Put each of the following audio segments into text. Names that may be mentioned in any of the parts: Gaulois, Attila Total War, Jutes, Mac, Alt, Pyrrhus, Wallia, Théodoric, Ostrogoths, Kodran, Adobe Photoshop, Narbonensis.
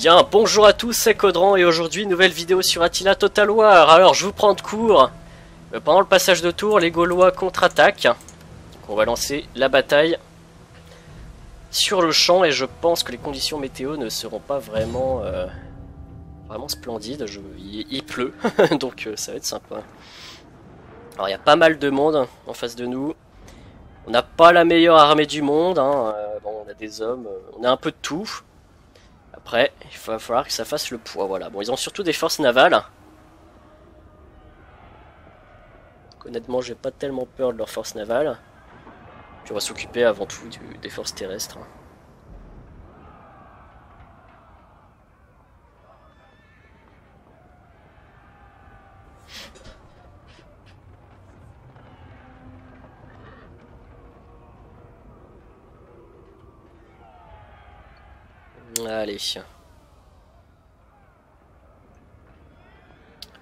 Bien, bonjour à tous, c'est Kodran et aujourd'hui nouvelle vidéo sur Attila Total War. Alors je vous prends de court, pendant le passage de tour, les Gaulois contre-attaquent. On va lancer la bataille sur le champ et je pense que les conditions météo ne seront pas vraiment, vraiment splendides. Il pleut, donc ça va être sympa. Alors il y a pas mal de monde en face de nous. On n'a pas la meilleure armée du monde, hein. Bon, on a des hommes, on a un peu de tout. Après, il va falloir que ça fasse le poids, voilà. Bon, ils ont surtout des forces navales. Donc, honnêtement, j'ai pas tellement peur de leurs forces navales. Puis on va s'occuper avant tout des forces terrestres. Allez.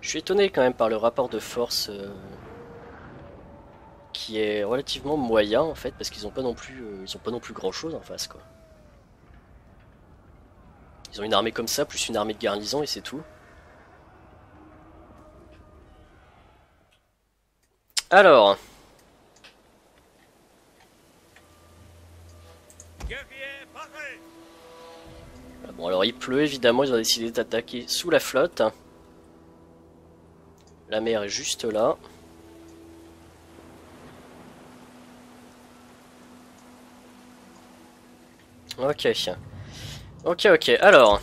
Je suis étonné quand même par le rapport de force qui est relativement moyen en fait, parce qu'ils n'ont pas non plus grand chose en face quoi. Ils ont une armée comme ça plus une armée de garnison et c'est tout. Alors bon, alors il pleut évidemment, ils ont décidé d'attaquer sous la flotte. La mer est juste là. Ok. Ok, alors.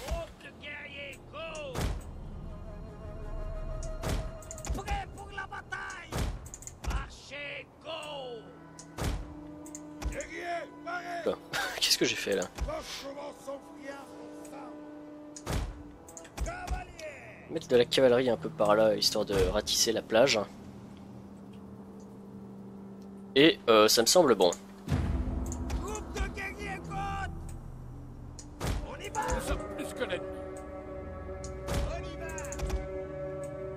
Qu'est-ce que j'ai fait là? Mettre de la cavalerie un peu par là, histoire de ratisser la plage. Et ça me semble bon.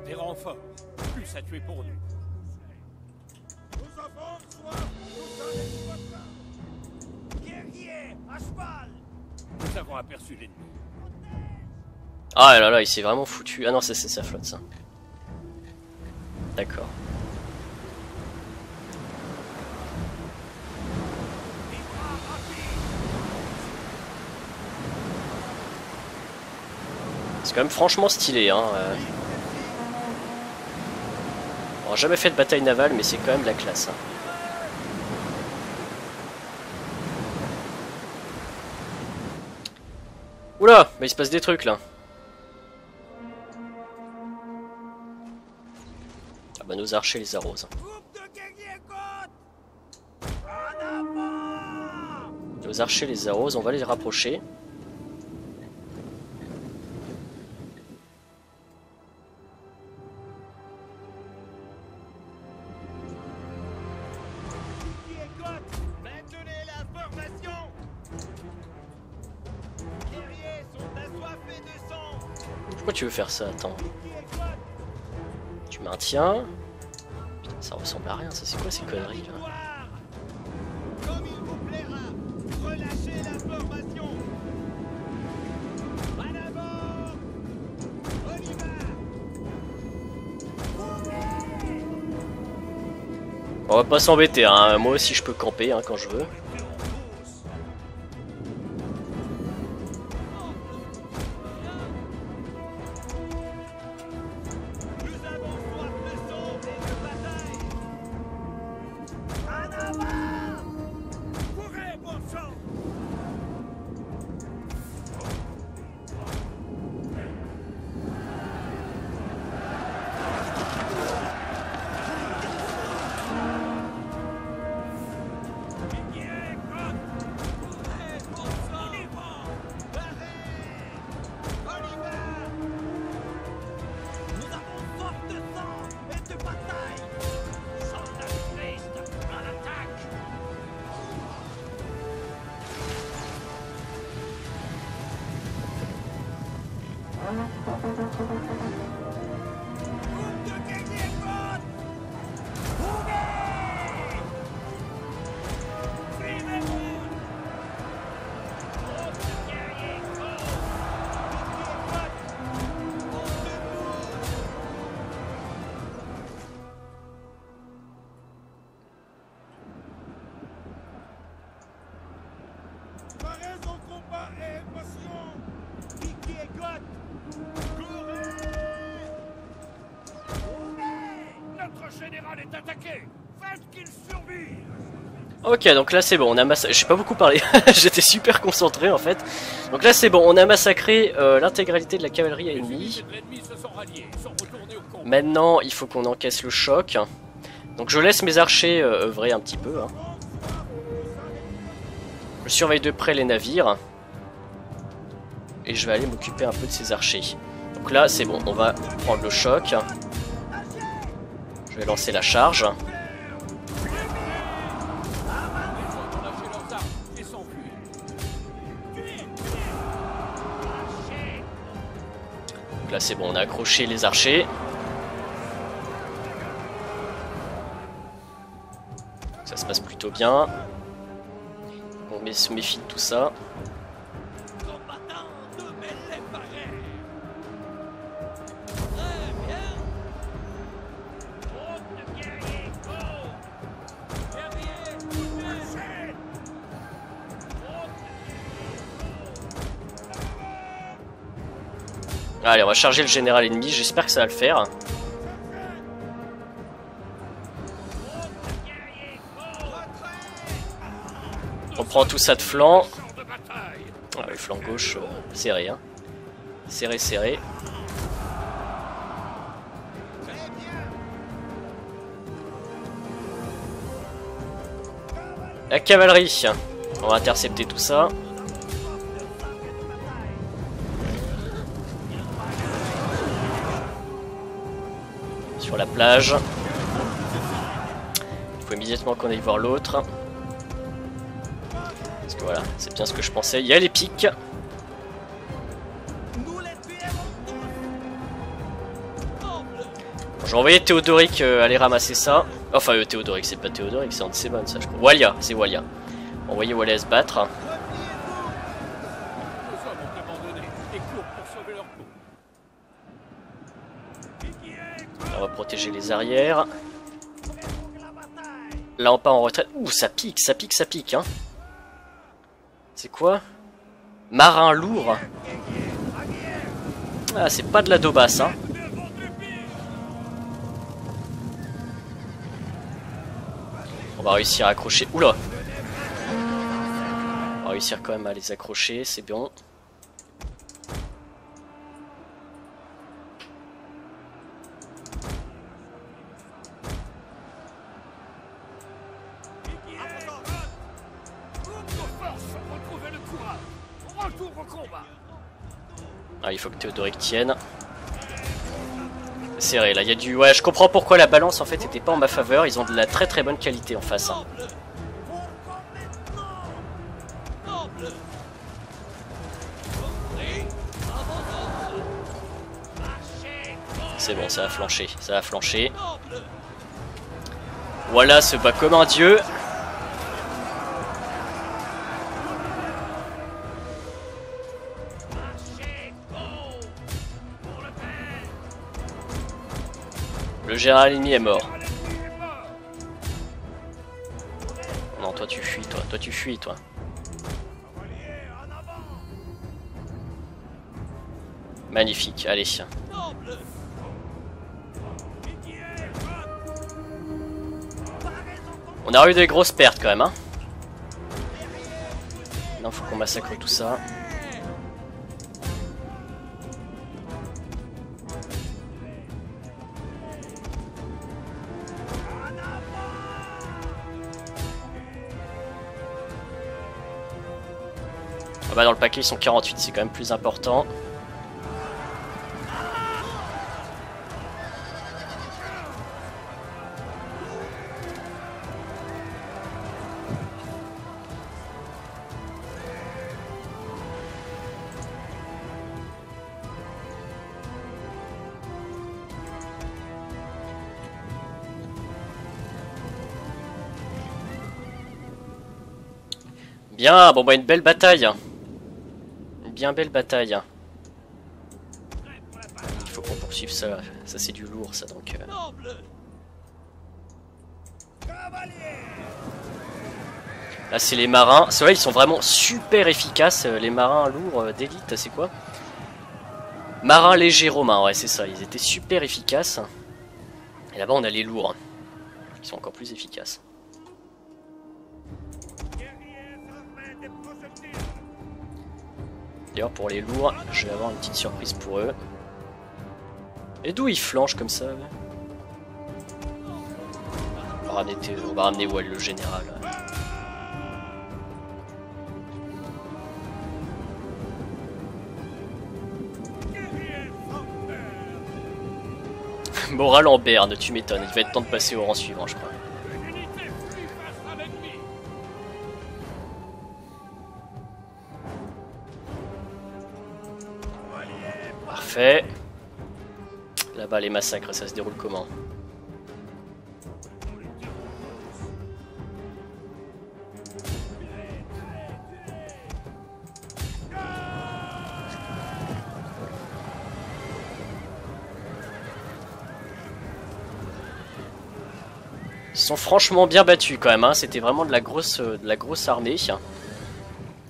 Des renforts, plus à tuer pour nous. Nous avons aperçu l'ennemi. Ah là là, il s'est vraiment foutu. Ah non, c'est sa flotte, ça. D'accord. C'est quand même franchement stylé, hein. On n'a jamais fait de bataille navale, mais c'est quand même la classe, hein. Oula, mais il se passe des trucs, là. Bah, nos archers les arrosent. Nos archers les arrosent, on va les rapprocher. Pourquoi tu veux faire ça? Attends. Tu maintiens. Putain, ça ressemble à rien, ça c'est quoi ces conneries là? On va pas s'embêter, hein. Moi aussi je peux camper hein, quand je veux. comparaison combat et émotion, qui est goth, courez! Notre général est attaqué, faites qu'il survive! Ok, donc là c'est bon, on a massacré... J'ai pas beaucoup parlé, j'étais super concentré en fait. Donc là c'est bon, on a massacré l'intégralité de la cavalerie ennemie. Maintenant, il faut qu'on encaisse le choc. Donc je laisse mes archers œuvrer un petit peu. Hein. Je surveille de près les navires. Et je vais aller m'occuper un peu de ces archers. Donc là c'est bon, on va prendre le choc. Je vais lancer la charge. Là c'est bon, on a accroché les archers. Ça se passe plutôt bien. On se méfie de tout ça. Allez, on va charger le général ennemi, j'espère que ça va le faire. On prend tout ça de flanc. Ah, le flanc gauche, serré. Hein. Serré, serré. La cavalerie. On va intercepter tout ça. Sur la plage. Il faut immédiatement qu'on aille voir l'autre. Parce que voilà, c'est bien ce que je pensais. Il y a les pics. Bon, j'ai envoyé Théodoric aller ramasser ça. Enfin, Théodoric, c'est pas Théodoric, c'est Anseban, ça je crois. Wallia, c'est Wallia. Envoyez Wallia se battre. Protéger les arrières. Là on part en retraite. Ouh, ça pique, ça pique, ça pique hein. C'est quoi? Marin lourd. Ah, c'est pas de la daubasse hein. On va réussir à accrocher. Oula. On va réussir quand même à les accrocher, c'est bon. Ah, il faut que Théodoric tienne. C'est vrai, là il y a du... Ouais, je comprends pourquoi la balance en fait était pas en ma faveur. Ils ont de la très très bonne qualité en face hein. C'est bon, ça a flanché, ça a flanché. Voilà, se bat comme un dieu. Le général ennemi est mort. Non, toi tu fuis, toi. Toi tu fuis, toi. Magnifique, allez. On a eu des grosses pertes quand même, hein. Non, faut qu'on massacre tout ça. Ah bah dans le paquet ils sont 48, c'est quand même plus important. Bien, bon bah une belle bataille. Bien belle bataille. Il faut qu'on poursuive ça. Ça c'est du lourd ça donc. Là c'est les marins. Ceux-là ils sont vraiment super efficaces. Les marins lourds d'élite, c'est quoi? Marins légers romains, ouais c'est ça. Ils étaient super efficaces. Et là-bas on a les lourds, qui sont encore plus efficaces. D'ailleurs pour les lourds, je vais avoir une petite surprise pour eux. Et d'où ils flanchent comme ça? On va ramener Wall le général. Morale en berne, tu m'étonnes. Il va être temps de passer au rang suivant, je crois. Parfait. Là-bas, les massacres, ça se déroule comment? Ils sont franchement bien battus quand même, hein. C'était vraiment de la grosse armée.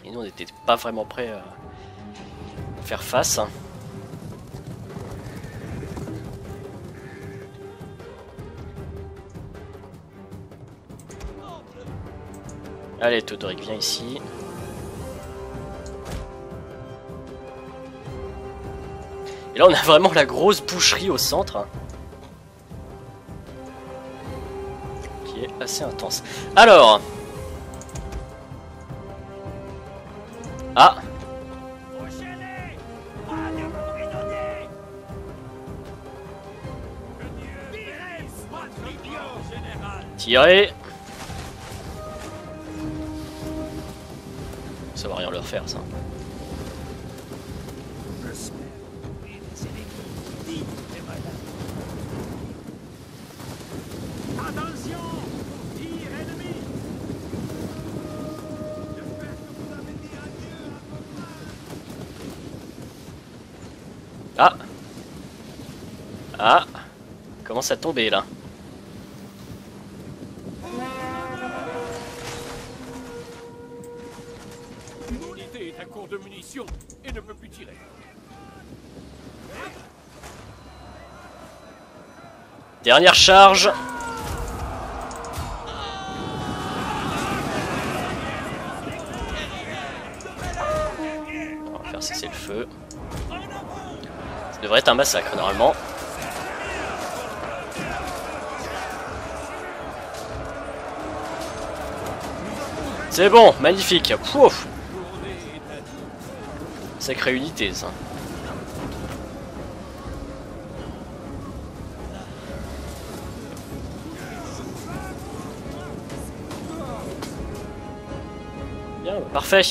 Et nous on n'était pas vraiment prêts à faire face. Allez Théodoric, viens ici. Et là on a vraiment la grosse boucherie au centre. Assez intense. Alors, ah, tirez. Ça va rien leur faire, ça. Ah, commence à tomber là. L'unité est à court de munitions et ne peut plus tirer. Dernière charge. On va faire cesser le feu. Ça devrait être un massacre normalement. C'est bon, magnifique. Pouf. Sacrée unité, ça. Bien, parfait.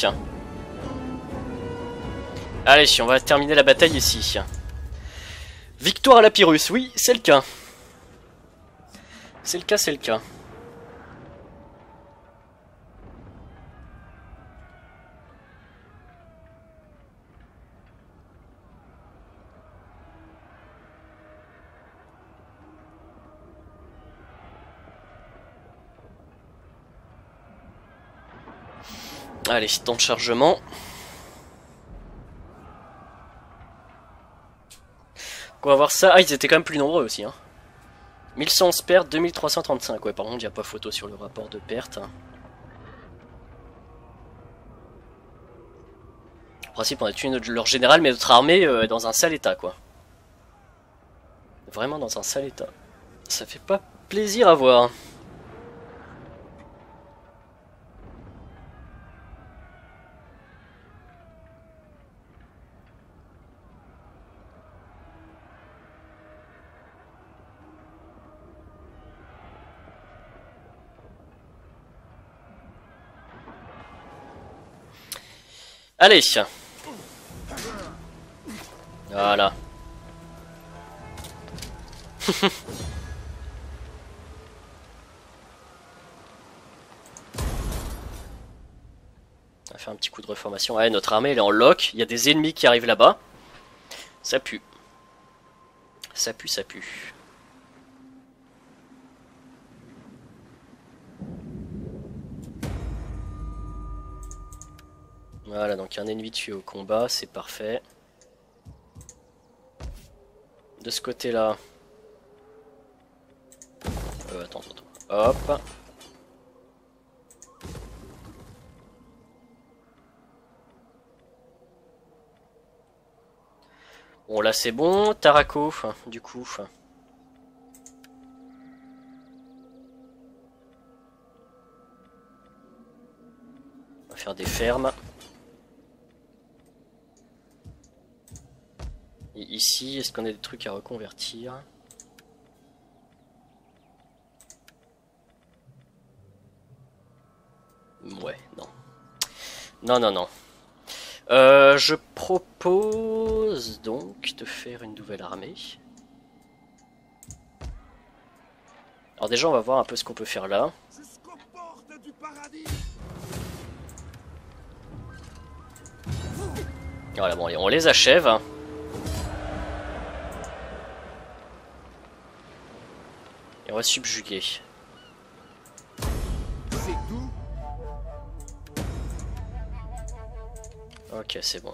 Allez, on va terminer la bataille ici. Victoire à la Pyrrhus, oui, c'est le cas. C'est le cas, c'est le cas. Allez, temps de chargement. On va voir ça. Ah, ils étaient quand même plus nombreux aussi. Hein. 1111 pertes, 2335. Ouais, par contre, il n'y a pas photo sur le rapport de pertes. En principe, on a tué leur général, mais notre armée est dans un sale état, quoi. Vraiment dans un sale état. Ça fait pas plaisir à voir. Allez, voilà. On va faire un petit coup de reformation. Ouais, notre armée elle est en lock. Il y a des ennemis qui arrivent là-bas. Ça pue. Ça pue, ça pue. Voilà, donc un ennemi tué au combat, c'est parfait. De ce côté-là... Attends. Hop. Bon, là c'est bon. Tarako, du coup... On va faire des fermes. Et ici, est-ce qu'on a des trucs à reconvertir? Ouais, non. Non. Je propose donc de faire une nouvelle armée. Alors déjà, on va voir un peu ce qu'on peut faire là. Jusqu'aux portes du paradis. Voilà, bon, on les achève. Et on va subjuguer. C'est tout. Ok, c'est bon.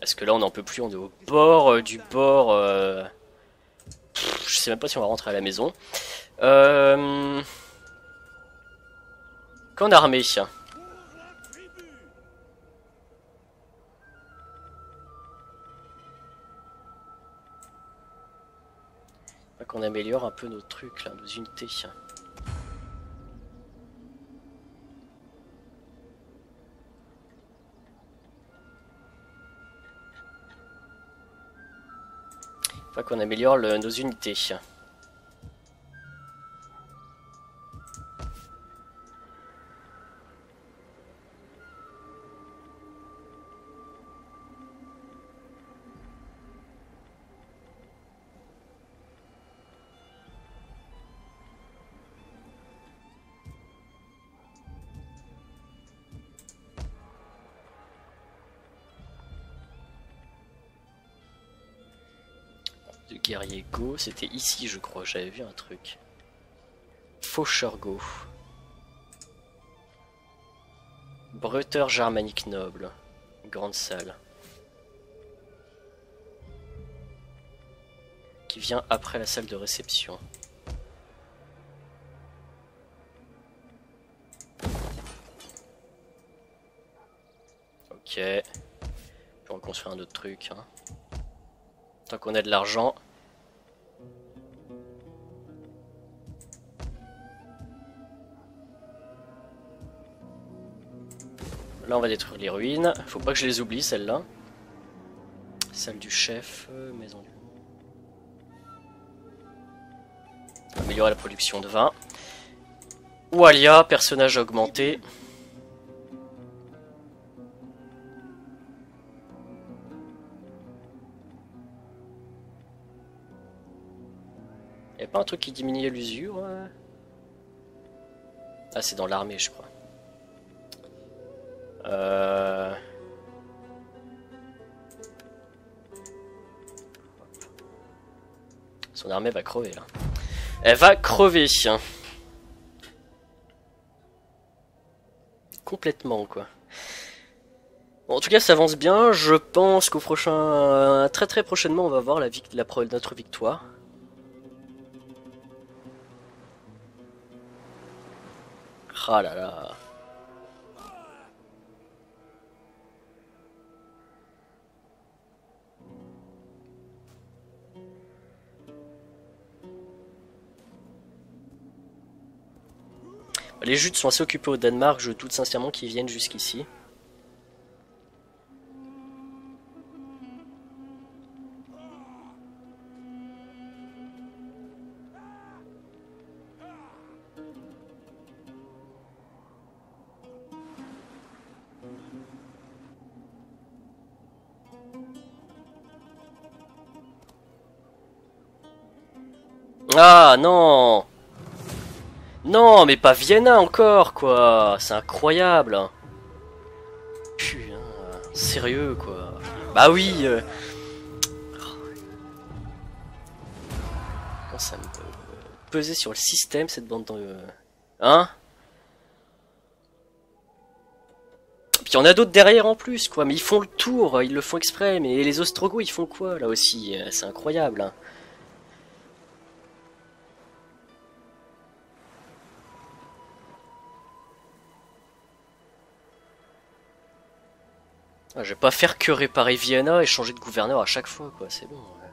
Parce que là, on n'en peut plus, on est au bord du bord. Je sais même pas si on va rentrer à la maison. Qu'en armée ? Qu'on améliore un peu nos trucs là, nos unités. Faut qu'on améliore nos unités. Guerrier Go, c'était ici je crois, j'avais vu un truc. Faucheur Go. Breteur germanique noble. Grande salle. Qui vient après la salle de réception. Ok. On peut en construire un autre truc. Hein. Tant qu'on a de l'argent. Là on va détruire les ruines, faut pas que je les oublie celles-là. Salle du chef, maison du... Améliorer la production de vin. Wallia, personnage augmenté. Y'a pas un truc qui diminuait l'usure? Ah c'est dans l'armée je crois. Son armée va crever là. Elle va crever, hein. Complètement quoi. Bon, en tout cas ça avance bien. Je pense qu'au prochain, très prochainement on va voir notre victoire. Ah là là. Les Jutes sont assez occupés au Danemark, je doute sincèrement qu'ils viennent jusqu'ici. Ah non! Non, mais pas Vienna encore, quoi. C'est incroyable. Putain, sérieux, quoi. Bah oui. Comment ça me pesait sur le système, cette bande de... Hein? Puis il y en a d'autres derrière en plus, quoi. Mais ils font le tour, ils le font exprès. Mais les Ostrogoths, ils font quoi, là aussi? C'est incroyable, hein. Ah, je vais pas faire que réparer Vienna et changer de gouverneur à chaque fois, quoi. C'est bon. Ouais.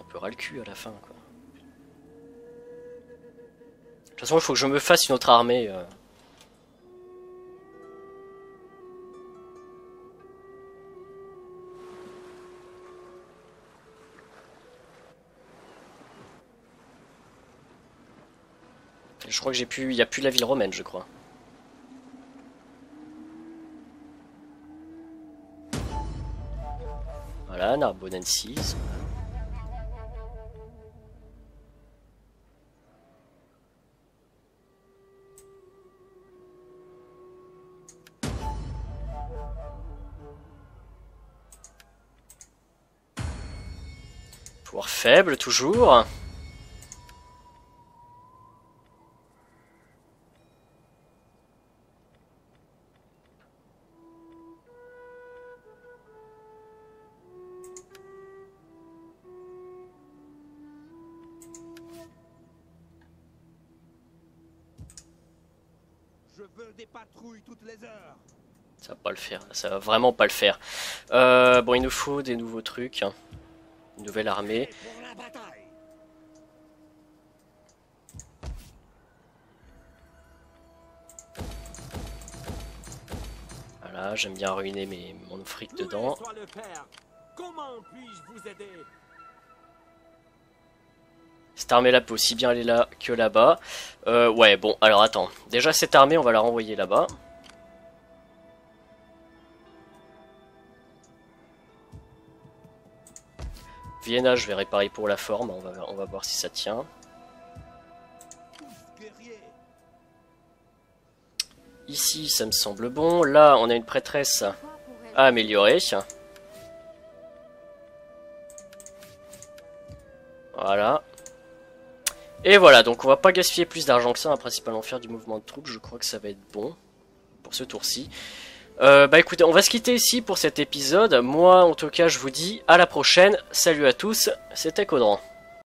Un peu ras le cul à la fin, quoi. De toute façon, il faut que je me fasse une autre armée. Je crois que j'ai plus... Il n'y a plus la ville romaine, je crois. Voilà, Narbonensis. Pouvoir faible, toujours. Ça va pas le faire, ça va vraiment pas le faire. Bon, il nous faut des nouveaux trucs, hein. Une nouvelle armée. Voilà, j'aime bien ruiner mon fric dedans. Cette armée-là peut aussi bien aller là que là-bas. Ouais, bon, alors attends. Déjà, cette armée, on va la renvoyer là-bas. Vienna, je vais réparer pour la forme. On va voir si ça tient. Ici, ça me semble bon. Là, on a une prêtresse à améliorer. Voilà. Et voilà, donc on va pas gaspiller plus d'argent que ça, hein, principalement faire du mouvement de troupes, je crois que ça va être bon pour ce tour-ci. Bah écoutez, on va se quitter ici pour cet épisode. Moi en tout cas je vous dis à la prochaine, salut à tous, c'était Kodran.